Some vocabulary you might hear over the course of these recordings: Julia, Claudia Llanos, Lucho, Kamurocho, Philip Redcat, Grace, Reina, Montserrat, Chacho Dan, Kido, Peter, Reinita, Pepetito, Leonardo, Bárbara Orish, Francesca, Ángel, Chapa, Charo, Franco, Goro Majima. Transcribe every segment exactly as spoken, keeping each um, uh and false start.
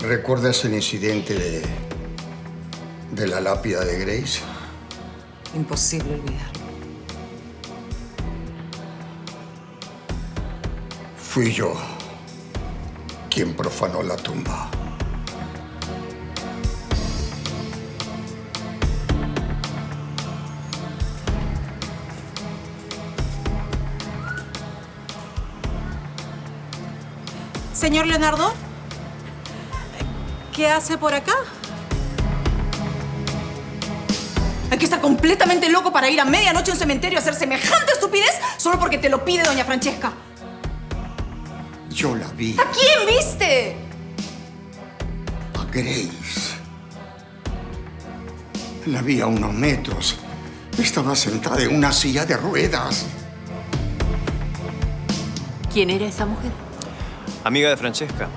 ¿Recuerdas el incidente de, de la lápida de Grace? Imposible olvidarlo. Fui yo quien profanó la tumba. Señor Leonardo, ¿qué hace por acá? Hay que estar completamente loco para ir a medianoche a un cementerio a hacer semejante estupidez solo porque te lo pide doña Francesca. Yo la vi. ¿A quién viste? A Grace. La vi a unos metros. Estaba sentada en una silla de ruedas. ¿Quién era esa mujer? Amiga de Francesca.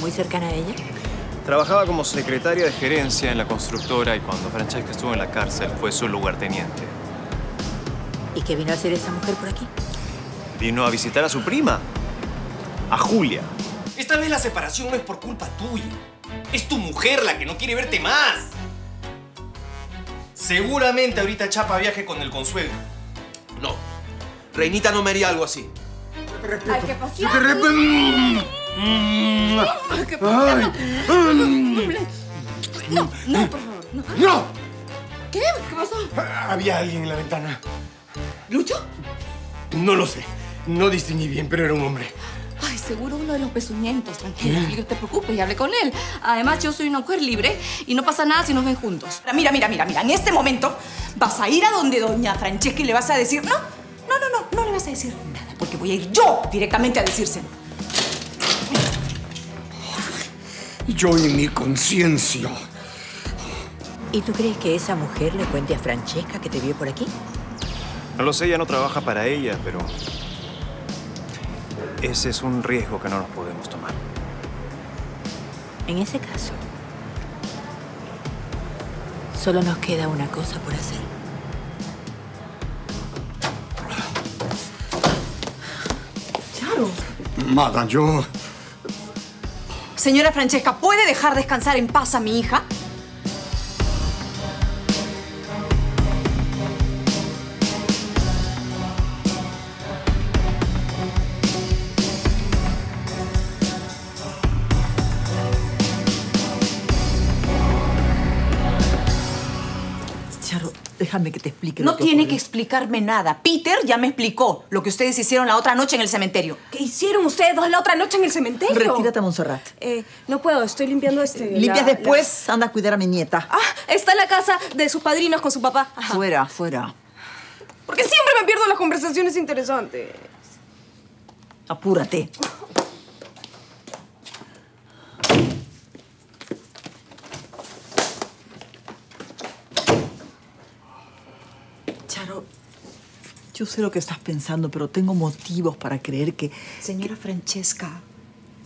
¿Muy cercana a ella? Trabajaba como secretaria de gerencia en la constructora y cuando Francesca estuvo en la cárcel fue su lugarteniente. ¿Y qué vino a hacer esa mujer por aquí? Vino a visitar a su prima, a Julia. Esta vez la separación no es por culpa tuya. Es tu mujer la que no quiere verte más. Seguramente ahorita Chapa viaje con el consuelo. No, Reinita no me haría algo así. Ay, qué pasión. Yo te respeto. Ay, qué pasión. No, no, por favor. No. ¡No! ¿Qué? ¿Qué pasó? Había alguien en la ventana. ¿Lucho? No lo sé. No distinguí bien, pero era un hombre. Ay, seguro uno de los pezuñentos. Tranquila, no te preocupes y hable con él. Además, yo soy una mujer libre y no pasa nada si nos ven juntos. Mira, mira, mira, mira. En este momento vas a ir a donde doña Francesca y le vas a decir... No, no, no, no, no le vas a decir nada. Porque voy a ir yo directamente a decírselo. Yo y mi conciencia. ¿Y tú crees que esa mujer le cuente a Francesca que te vio por aquí? No lo sé, ella no trabaja para ella, pero... ese es un riesgo que no nos podemos tomar. En ese caso, solo nos queda una cosa por hacer. Madame, yo... Señora Francesca, ¿puede dejar descansar en paz a mi hija? Charo, déjame que te explique. No tiene que explicarme nada. Peter ya me explicó lo que ustedes hicieron la otra noche en el cementerio. ¿Qué hicieron ustedes dos la otra noche en el cementerio? Retírate, Montserrat. Eh, no puedo, estoy limpiando este... Eh, limpias la, después, la... anda a cuidar a mi nieta. Ah, está en la casa de sus padrinos con su papá. Ajá. Fuera, fuera. Porque siempre me pierdo las conversaciones interesantes. Apúrate. Yo sé lo que estás pensando, pero tengo motivos para creer que... Señora Francesca,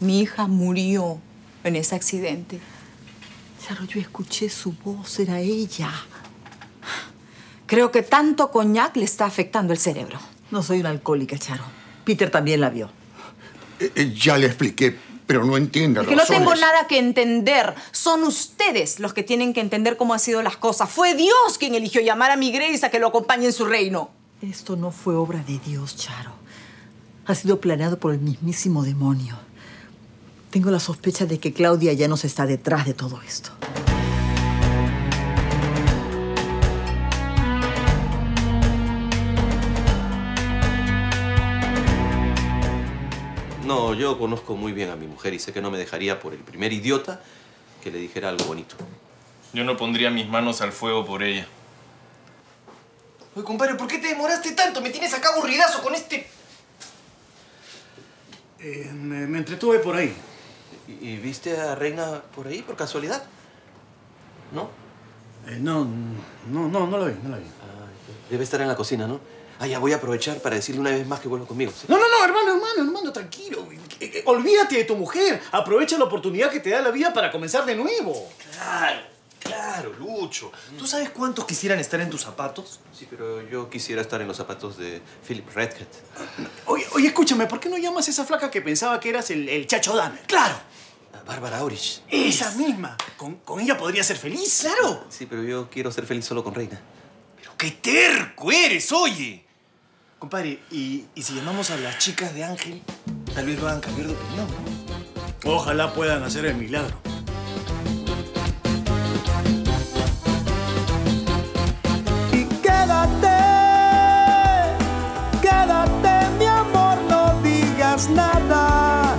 mi hija murió en ese accidente. Charo, yo escuché su voz, era ella. Creo que tanto coñac le está afectando el cerebro. No soy una alcohólica, Charo. Peter también la vio. Eh, eh, ya le expliqué, pero no entiende razones. Que no tengo nada que entender. Son ustedes los que tienen que entender cómo han sido las cosas. Fue Dios quien eligió llamar a mi Grace a que lo acompañe en su reino. Esto no fue obra de Dios, Charo. Ha sido planeado por el mismísimo demonio. Tengo la sospecha de que Claudia Llanos está detrás de todo esto. No, yo conozco muy bien a mi mujer y sé que no me dejaría por el primer idiota que le dijera algo bonito. Yo no pondría mis manos al fuego por ella. Oye, compadre, ¿por qué te demoraste tanto? Me tienes acá aburridazo con este... Eh, me, me entretuve por ahí. ¿Y, ¿Y viste a Reina por ahí, por casualidad? ¿No? Eh, no, no, no, no la vi, no la vi. Ah, debe estar en la cocina, ¿no? Ah, ya voy a aprovechar para decirle una vez más que vuelva conmigo. ¿Sí? No, no, no, hermano, hermano, hermano, tranquilo. Olvídate de tu mujer. Aprovecha la oportunidad que te da la vida para comenzar de nuevo. Claro. Claro, Lucho. ¿Tú sabes cuántos quisieran estar en tus zapatos? Sí, pero yo quisiera estar en los zapatos de Philip Redcat. Oye, oye, escúchame, ¿por qué no llamas a esa flaca que pensaba que eras el, el Chacho Dan? ¡Claro! Bárbara Orish. ¡Esa misma! Con, con ella podría ser feliz. ¡Claro! Sí, pero yo quiero ser feliz solo con Reina. ¡Pero qué terco eres, oye! Compadre, ¿y, y si llamamos a las chicas de Ángel? Tal vez van a cambiar de opinión, ¿no? Ojalá puedan hacer el milagro. Y quédate, quédate, mi amor, no digas nada.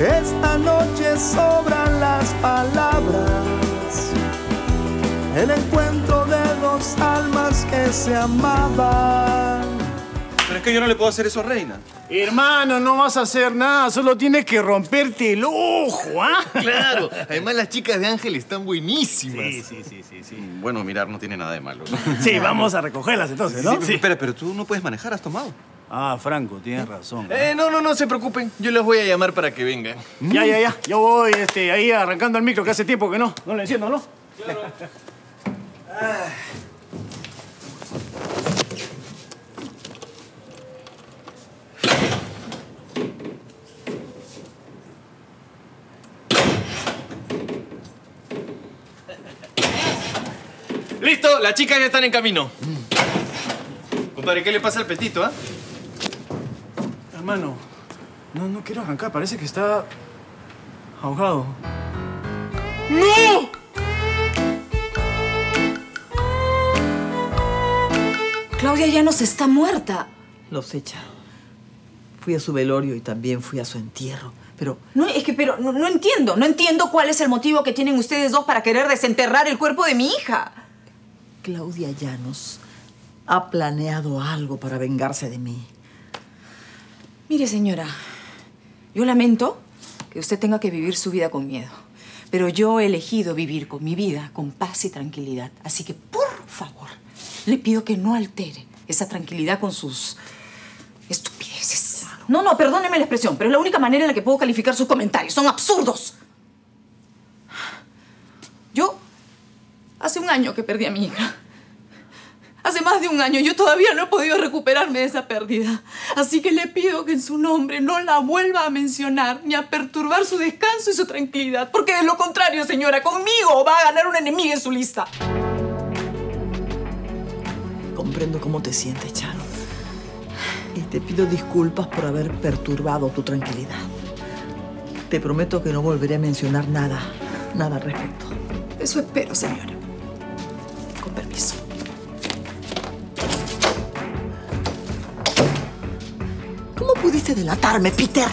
Esta noche sobran las palabras. El encuentro de dos almas que se amaban. Pero es que yo no le puedo hacer eso a Reina. Hermano, no vas a hacer nada. Solo tienes que romperte el ojo, ¿ah? Claro. Además, las chicas de Ángel están buenísimas. Sí, sí, sí, sí, sí. Bueno, mirar no tiene nada de malo, ¿no? Sí, vamos a recogerlas entonces, ¿no? Sí, sí, sí. Sí. Espera, pero tú no puedes manejar, has tomado. Ah, Franco, tienes razón. ¿No? Eh, no, no, no se preocupen. Yo les voy a llamar para que vengan. Ya, ya, ya. Yo voy este, ahí arrancando el micro, que hace tiempo que no. No le enciendo, ¿no? Claro. Ah. ¡Listo! Las chicas ya están en camino. Mm. Compadre, ¿qué le pasa al Pepetito, ah? ¿Eh? Hermano, no, no quiero arrancar. Parece que está ahogado. ¡No! Claudia Llanos está muerta. Los echaron. Fui a su velorio y también fui a su entierro. Pero... No, es que pero no, no entiendo. No entiendo cuál es el motivo que tienen ustedes dos para querer desenterrar el cuerpo de mi hija. Claudia Llanos ha planeado algo para vengarse de mí. Mire, señora, yo lamento que usted tenga que vivir su vida con miedo, pero yo he elegido vivir con mi vida con paz y tranquilidad. Así que, por favor, le pido que no altere esa tranquilidad con sus estupideces. No, no, perdóneme la expresión, pero es la única manera en la que puedo calificar sus comentarios. ¡Son absurdos! Yo... Hace un año que perdí a mi hija. Hace más de un año. Yo todavía no he podido recuperarme de esa pérdida. Así que le pido que en su nombre no la vuelva a mencionar ni a perturbar su descanso y su tranquilidad. Porque de lo contrario, señora, conmigo va a ganar un enemigo en su lista. Comprendo cómo te sientes, Charo. Y te pido disculpas por haber perturbado tu tranquilidad. Te prometo que no volveré a mencionar nada, nada al respecto. Eso espero, señora. Permiso. ¿Cómo pudiste delatarme, Peter?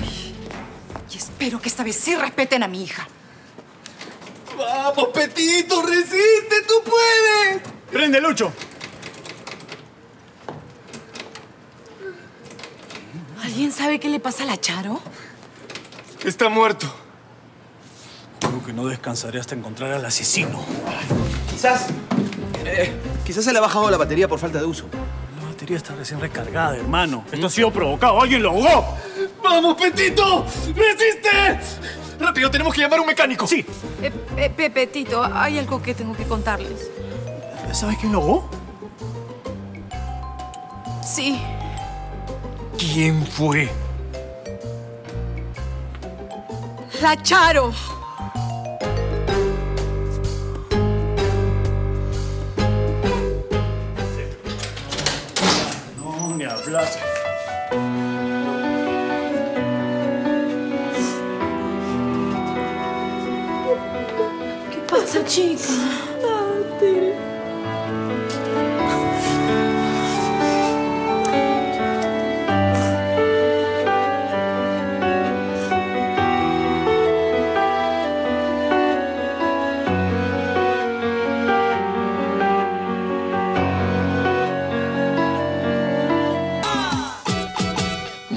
Ay, y espero que esta vez sí respeten a mi hija. ¡Vamos, Pepetito! ¡Resiste! ¡Tú puedes! ¡Prende, Lucho! ¿Quién sabe qué le pasa a la Charo? Está muerto. Juro que no descansaré hasta encontrar al asesino. Quizás... Eh, quizás se le ha bajado la batería por falta de uso. La batería está recién recargada, hermano. ¿Mm? Esto ha sido provocado. ¡Alguien lo ahogó! ¡Vamos, Pepetito! ¡Resiste! ¡Rápido! ¡Tenemos que llamar a un mecánico! ¡Sí! Eh, eh, Pepetito, hay algo que tengo que contarles. ¿Sabes quién lo ahogó? Sí. ¿Quién fue? La Charo. No me hablas. ¿Qué pasa, chica? Ah, Tere.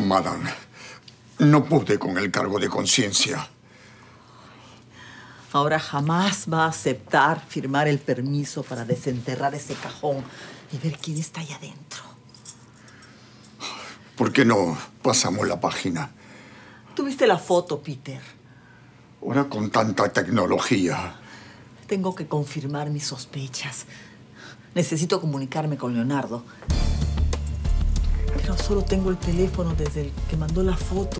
Madame, no pude con el cargo de conciencia. Ahora jamás va a aceptar firmar el permiso para desenterrar ese cajón y ver quién está allá adentro. ¿Por qué no pasamos la página? Tuviste la foto, Peter. Ahora con tanta tecnología. Tengo que confirmar mis sospechas. Necesito comunicarme con Leonardo. Pero solo tengo el teléfono desde el que mandó la foto.